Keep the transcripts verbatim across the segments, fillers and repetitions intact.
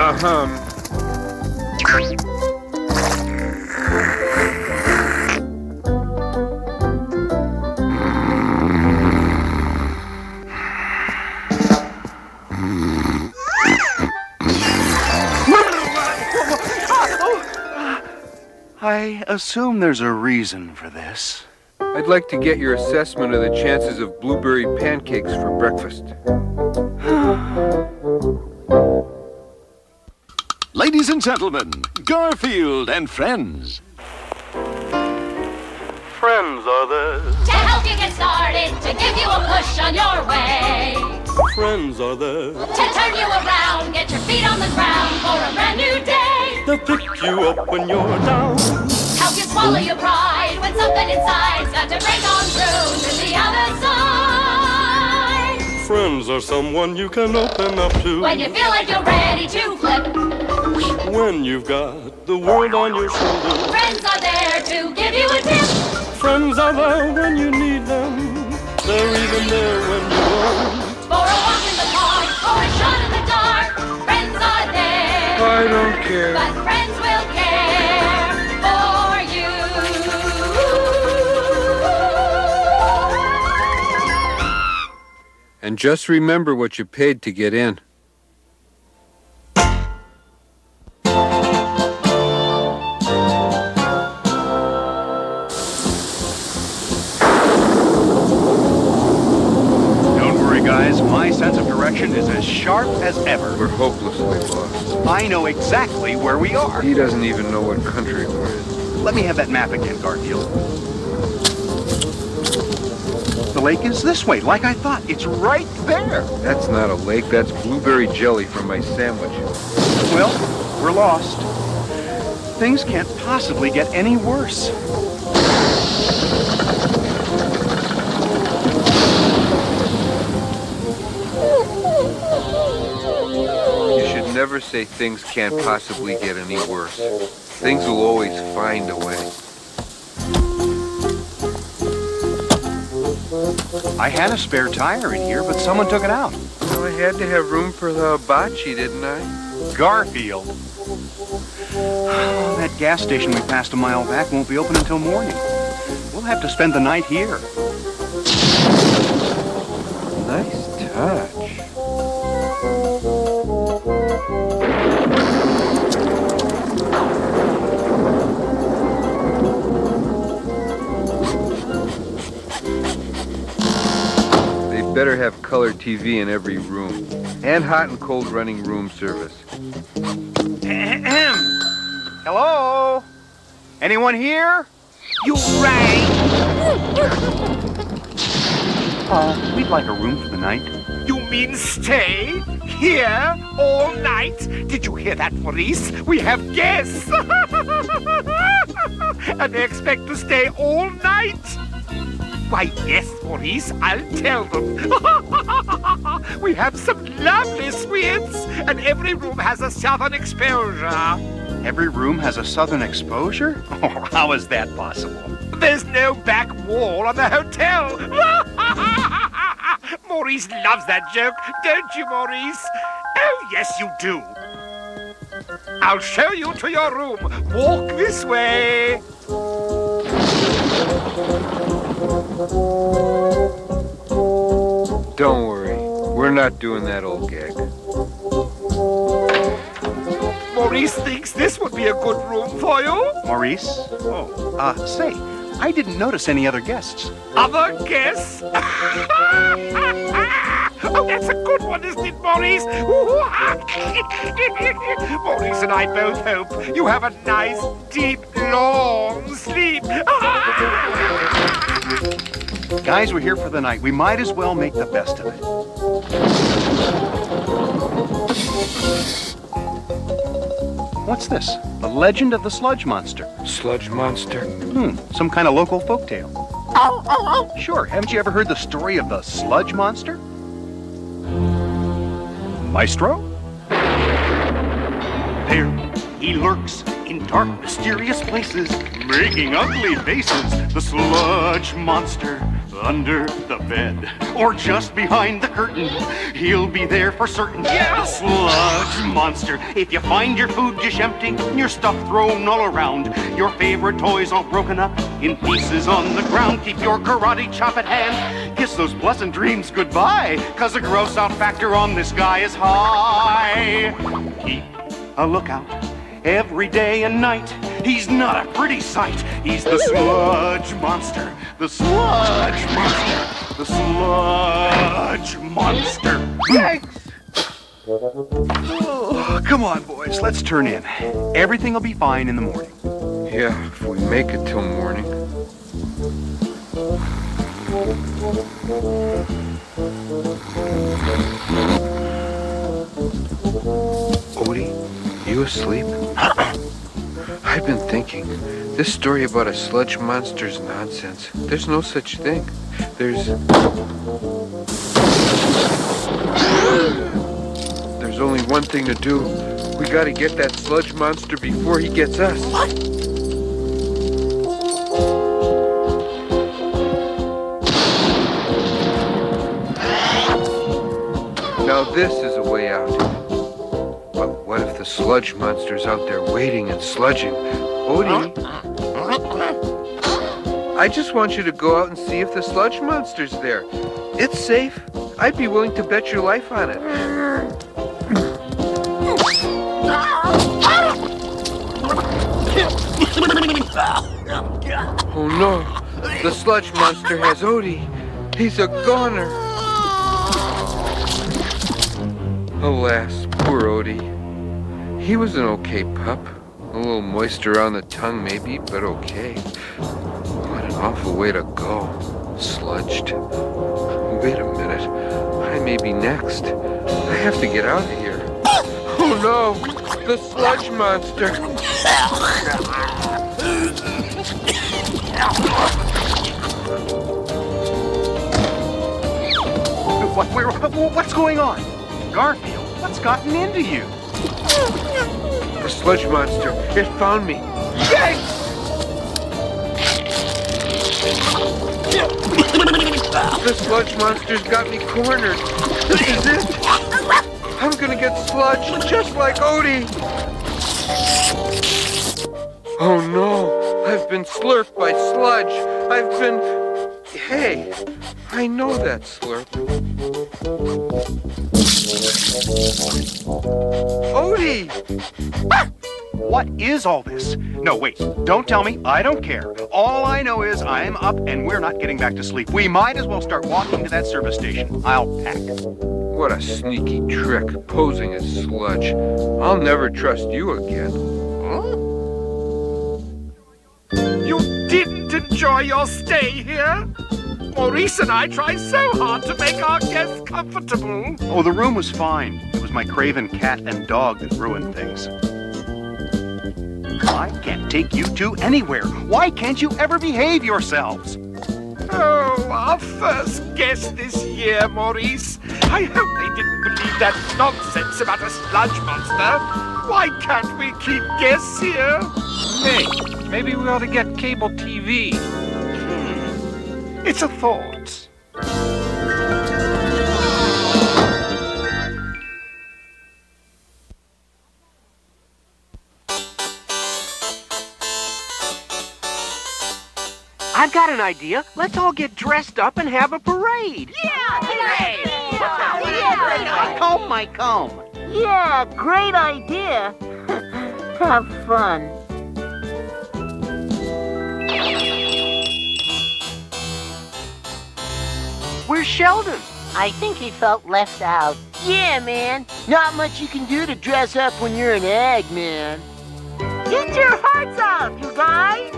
Um. I assume there's a reason for this. I'd like to get your assessment of the chances of blueberry pancakes for breakfast. Ladies and gentlemen, Garfield and friends. Friends are there to help you get started, to give you a push on your way. Friends are there to turn you around, get your feet on the ground for a brand new day. They'll pick you up when you're down, help you swallow your pride when something inside's got to break on through to the other side. Friends are someone you can open up to when you feel like you're ready to flip, when you've got the world on your shoulders. Friends are there to give you a tip. Friends are there when you need them. They're even there when you want. For a walk in the park, for a shot in the dark, friends are there. I don't care, but friends will care for you. And just remember what you paid to get in. Is as sharp as ever. We're hopelessly lost. I know exactly where we are. He doesn't even know what country we're in. Let me have that map again, Garfield. The lake is this way, like I thought. It's right there. That's not a lake. That's blueberry jelly from my sandwich. Well, we're lost. Things can't possibly get any worse. Never say things can't possibly get any worse. Things will always find a way. I had a spare tire in here, but someone took it out. Well, I had to have room for the hibachi, didn't I? Garfield. Oh, that gas station we passed a mile back won't be open until morning. We'll have to spend the night here. Nice touch. Better have color T V in every room, and hot and cold running room service. Hello? Anyone here? You rang. Oh, we'd like a room for the night. You mean stay here all night? Did you hear that, Maurice? We have guests, and they expect to stay all night. Why, yes, Maurice, I'll tell them. We have some lovely suites, and every room has a southern exposure. Every room has a southern exposure? Oh, how is that possible? There's no back wall on the hotel. Maurice loves that joke, don't you, Maurice? Oh, yes, you do. I'll show you to your room. Walk this way. Don't worry, we're not doing that old gig. Maurice thinks this would be a good room for you. Maurice? Oh, uh, say, I didn't notice any other guests. Other guests? Oh, that's a good one, isn't it, Maurice? Maurice and I both hope you have a nice, deep, long sleep. Guys, we're here for the night. We might as well make the best of it. What's this? The legend of the Sludge Monster. Sludge Monster? Hmm, some kind of local folktale. Oh, oh, oh! Sure, haven't you ever heard the story of the Sludge Monster? Maestro? There, he lurks in dark, mysterious places, making ugly faces. The sludge monster under the bed or just behind the curtain. He'll be there for certain. Yeah. The sludge monster. If you find your food dish empty, your stuff thrown all around, your favorite toys all broken up in pieces on the ground, keep your karate chop at hand. Kiss those pleasant dreams goodbye, 'cause the gross out factor on this guy is high. Keep a lookout every day and night. He's not a pretty sight. He's the sludge monster. The sludge monster. The sludge monster. Thanks. Oh, come on, boys. Let's turn in. Everything will be fine in the morning. Yeah, if we make it till morning. Odie, you asleep? I've been thinking, this story about a sludge monster is nonsense. There's no such thing. There's... There's only one thing to do. We gotta get that sludge monster before he gets us. What? Now this is a way out. But what if the sludge monster's out there waiting and sludging? Odie, I just want you to go out and see if the sludge monster's there. It's safe. I'd be willing to bet your life on it. Oh no, the sludge monster has Odie. He's a goner. Alas, poor Odie. He was an okay pup. A little moist around the tongue maybe, but okay. What an awful way to go. Sludged. Wait a minute. I may be next. I have to get out of here. Oh no! The sludge monster! What, where, what's going on? Garfield, what's gotten into you? The sludge monster, it found me. Yikes! The sludge monster's got me cornered. This is it. I'm gonna get sludged just like Odie. Oh no, I've been slurped by sludge. I've been... Hey, I know that slurp. Odie! Ah! What is all this? No, wait, don't tell me. I don't care. All I know is I'm up and we're not getting back to sleep. We might as well start walking to that service station. I'll pack. What a sneaky trick, posing as sludge. I'll never trust you again. Huh? You... didn't enjoy your stay here? Maurice and I tried so hard to make our guests comfortable. Oh, the room was fine. It was my craven cat and dog that ruined things. I can't take you two anywhere. Why can't you ever behave yourselves? Oh, our first guest this year, Maurice. I hope they didn't believe that nonsense about a sludge monster. Why can't we keep guests here? Hey. Maybe we ought to get cable T V. Hmm. It's a thought. I've got an idea. Let's all get dressed up and have a parade. Yeah, parade! Yeah, yeah, yeah, yeah. Comb my comb. Yeah, great idea. Have fun. Where's Sheldon? I think he felt left out. Yeah, man. Not much you can do to dress up when you're an egg, man. Get your hearts out, you guys!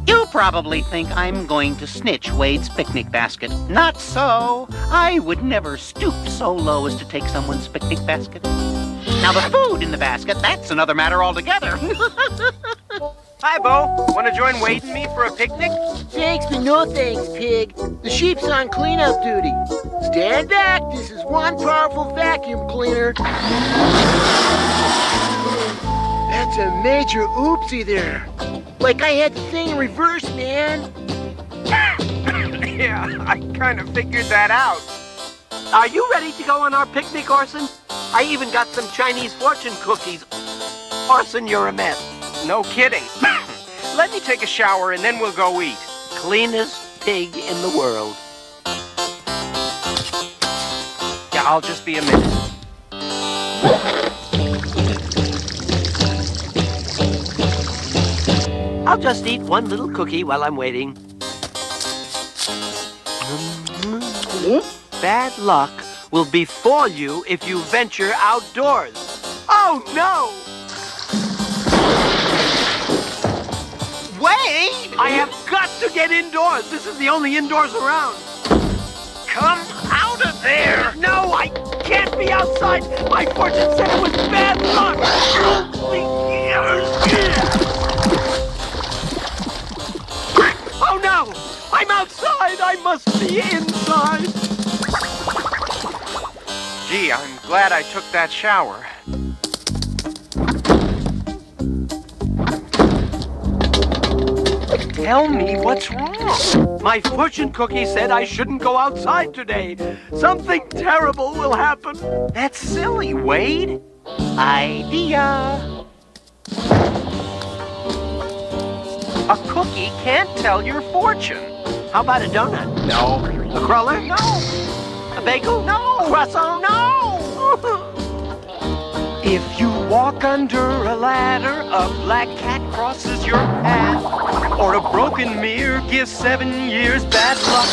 You probably think I'm going to snitch Wade's picnic basket. Not so. I would never stoop so low as to take someone's picnic basket. Now the food in the basket, that's another matter altogether. Hi, Bo. Want to join Wade and me for a picnic? Thanks, but no thanks, pig. The sheep's on cleanup duty. Stand back. This is one powerful vacuum cleaner. That's a major oopsie there. Like I had the thing in reverse, man. Yeah, I kind of figured that out. Are you ready to go on our picnic, Orson? I even got some Chinese fortune cookies. Orson, you're a mess. No kidding. Let me take a shower and then we'll go eat. Cleanest pig in the world. Yeah, I'll just be a minute. I'll just eat one little cookie while I'm waiting. Bad luck will befall you if you venture outdoors. Oh, no! Wade! I have got to get indoors. This is the only indoors around. Come out of there! No, I can't be outside. My fortune said it was bad luck. Oh, no! I'm outside. I must be inside. Gee, I'm glad I took that shower. Tell me what's wrong. My fortune cookie said I shouldn't go outside today. Something terrible will happen. That's silly, Wade. Idea. A cookie can't tell your fortune. How about a donut? No. A cruller? No. A bagel? No. A croissant? No. If you walk under a ladder, a black cat crosses your path. Or a broken mirror gives seven years bad luck.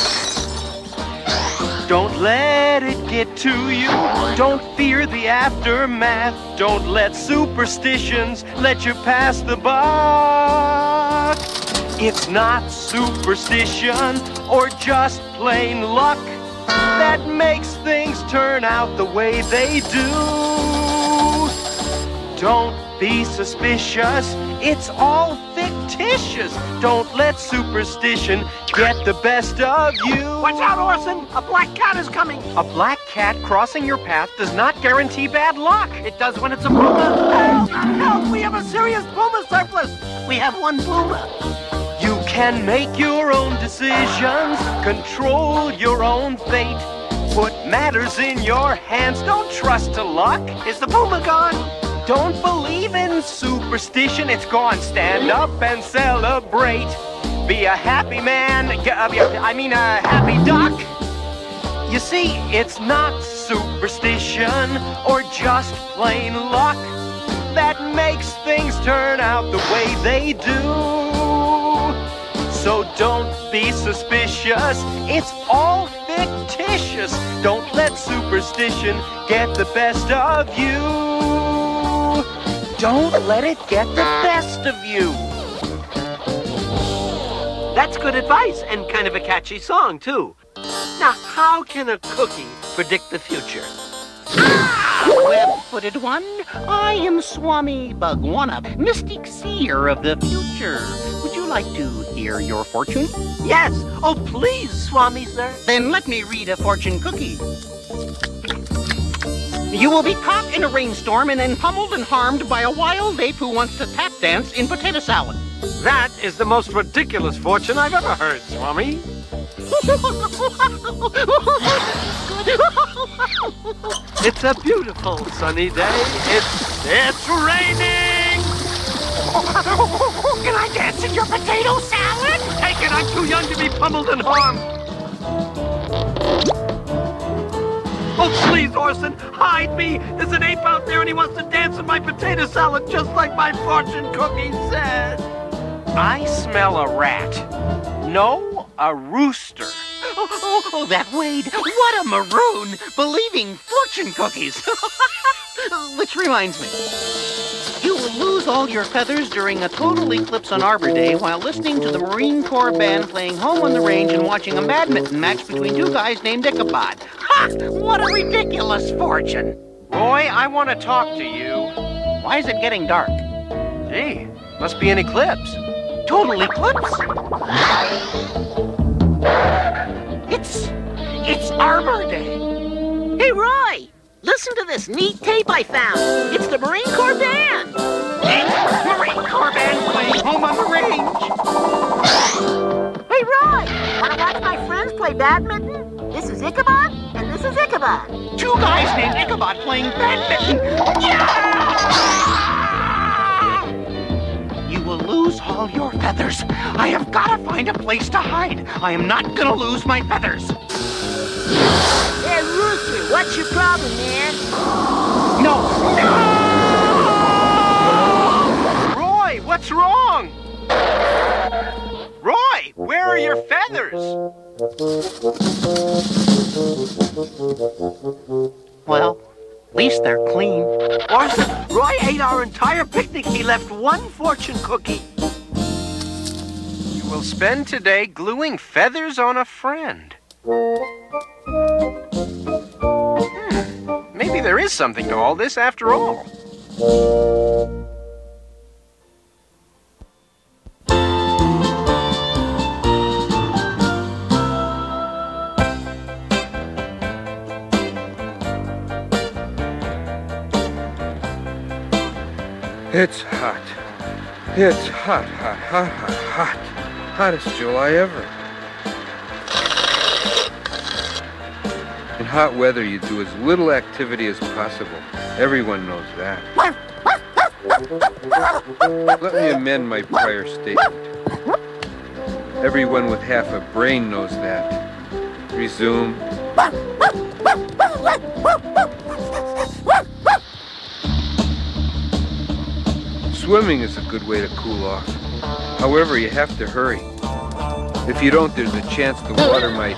Don't let it get to you. Don't fear the aftermath. Don't let superstitions let you pass the buck. It's not superstition or just plain luck that makes things turn out the way they do. Don't be suspicious, it's all fictitious. Don't let superstition get the best of you. Watch out, Orson! A black cat is coming! A black cat crossing your path does not guarantee bad luck. It does when it's a puma. Help! Help! We have a serious puma surplus! We have one puma. You can make your own decisions, control your own fate, put matters in your hands. Don't trust to luck. Is the puma gone? Don't believe in superstition. It's gone. Stand up and celebrate. Be a happy man. I mean a happy duck. You see, it's not superstition or just plain luck that makes things turn out the way they do. So don't be suspicious. It's all fictitious. Don't let superstition get the best of you. Don't let it get the best of you. That's good advice and kind of a catchy song, too. Now, how can a cookie predict the future? Ah, web-footed one, I am Swami Bugwana, mystic seer of the future. Would you like to hear your fortune? Yes. Oh, please, Swami, sir. Then let me read a fortune cookie. You will be caught in a rainstorm and then pummeled and harmed by a wild ape who wants to tap dance in potato salad. That is the most ridiculous fortune I've ever heard, Swami. It's a beautiful sunny day. It's, it's raining! Can I dance in your potato salad? Take it, I'm too young to be pummeled and harmed. Oh, please, Orson, hide me! There's an ape out there and he wants to dance in my potato salad just like my fortune cookie said. I smell a rat. No, a rooster. Oh, oh, oh, that Wade. What a maroon, believing fortune cookies. Which reminds me, you will lose all your feathers during a total eclipse on Arbor Day while listening to the Marine Corps band playing Home on the Range and watching a badminton match between two guys named Ichabod. Ha! What a ridiculous fortune! Roy, I want to talk to you. Why is it getting dark? Gee, must be an eclipse. Total eclipse? It's... it's Arbor Day. Hey, Roy, listen to this neat tape I found. It's the Marine Corps Band. It's Marine Corps Band playing Home on the Range. Hey, Roy, want to watch my friends play badminton? This is Ichabod, and this is Ichabod. Two guys named Ichabod playing badminton. Yeah! You will lose all your feathers. I have got to find a place to hide. I am not going to lose my feathers. Hey, Rooster, what's your problem, man? No! No! Roy, what's wrong? Roy, where are your feathers? Well, at least they're clean. Orson, Roy ate our entire picnic. He left one fortune cookie. You will spend today gluing feathers on a friend. Hmm. Maybe there is something to all this after all. It's hot. It's hot, hot, hot, hot, hot. Hottest July ever. In hot weather, you do as little activity as possible. Everyone knows that. Let me amend my prior statement. Everyone with half a brain knows that. Resume. Swimming is a good way to cool off. However, you have to hurry. If you don't, there's a chance the water might...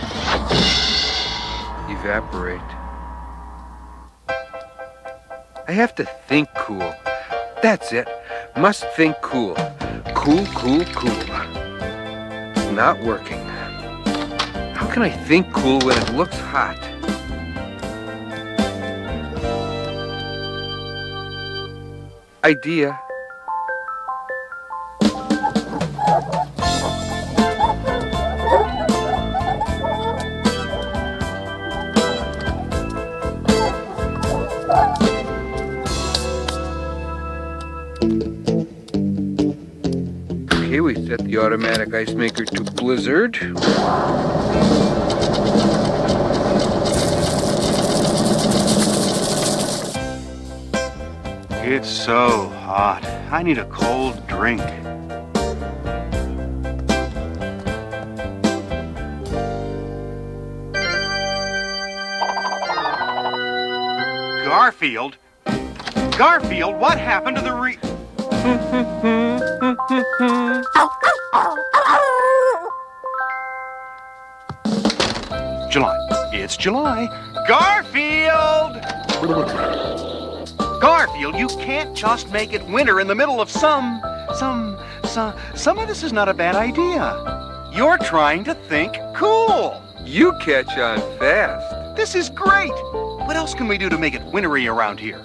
evaporate. I have to think cool. That's it. Must think cool. Cool, cool, cool. It's not working. How can I think cool when it looks hot? Idea. Set the automatic ice maker to blizzard. It's so hot. I need a cold drink. Garfield? Garfield, what happened to the re... July. It's July. Garfield! Garfield, you can't just make it winter in the middle of some, some, some, some of this is not a bad idea. You're trying to think cool. You catch on fast. This is great. What else can we do to make it wintry around here?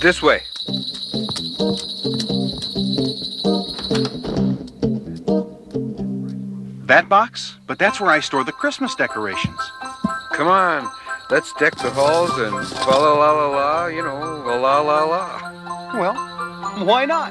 This way. That box? But that's where I store the Christmas decorations. Come on, let's deck the halls and la la la la, you know, la la la la. Well, why not?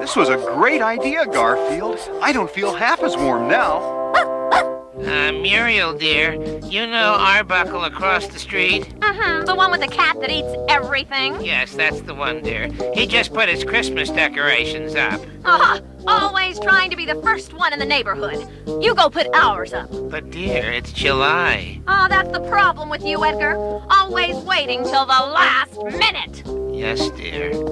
This was a great idea, Garfield. I don't feel half as warm now. Uh, Muriel, dear, you know Arbuckle across the street? Uh-huh, the one with the cat that eats everything? Yes, that's the one, dear. He just put his Christmas decorations up. Uh-huh. Always trying to be the first one in the neighborhood. You go put ours up. But, dear, it's July. Oh, that's the problem with you, Edgar. Always waiting till the last minute. Yes, dear.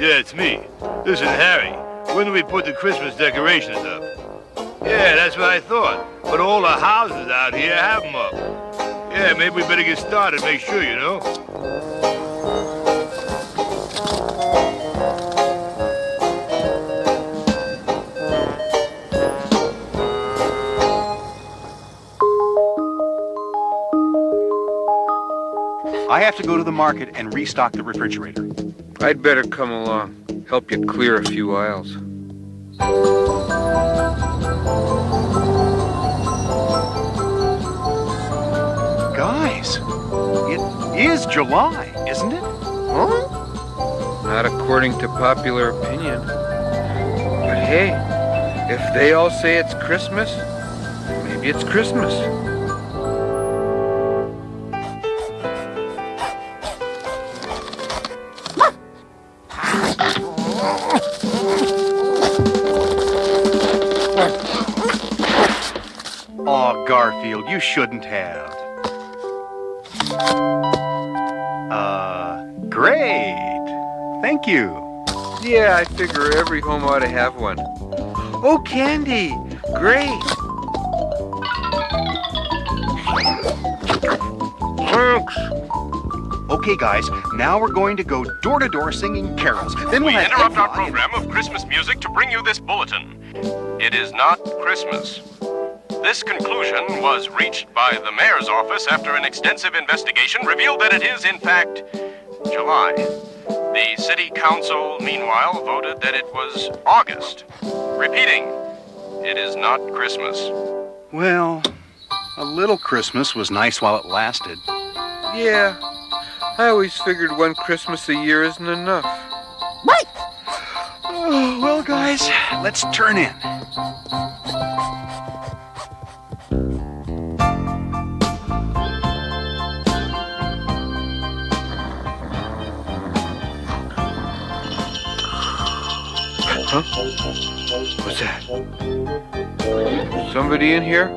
Yeah, it's me. This is Harry. When do we put the Christmas decorations up? Yeah, that's what I thought. But all the houses out here have them up. Yeah, maybe we better get started, make sure, you know. I have to go to the market and restock the refrigerator. I'd better come along, help you clear a few aisles. Guys, it is July, isn't it? Huh? Not according to popular opinion. But hey, if they all say it's Christmas, maybe it's Christmas. Garfield, you shouldn't have. Uh, great. Thank you. Yeah, I figure every home ought to have one. Oh, candy. Great. Thanks. Okay, guys, now we're going to go door to door singing carols. Then we interrupt our program of Christmas music to bring you this bulletin. It is not Christmas. This conclusion was reached by the mayor's office after an extensive investigation revealed that it is, in fact, July. The city council, meanwhile, voted that it was August. Repeating, it is not Christmas. Well, a little Christmas was nice while it lasted. Yeah, I always figured one Christmas a year isn't enough. Mike! Oh, well, guys, let's turn in. Huh? What's that? Somebody in here?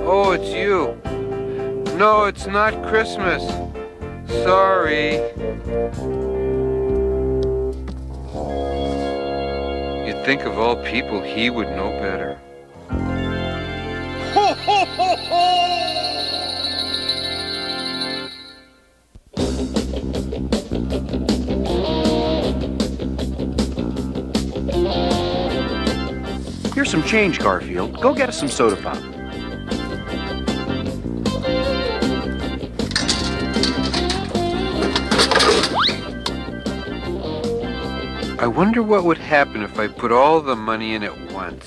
Oh, it's you. No, it's not Christmas. Sorry. You'd think of all people, he would know better. Ho, ho, ho, ho! Here's some change, Garfield. Go get us some soda pop. I wonder what would happen if I put all the money in at once.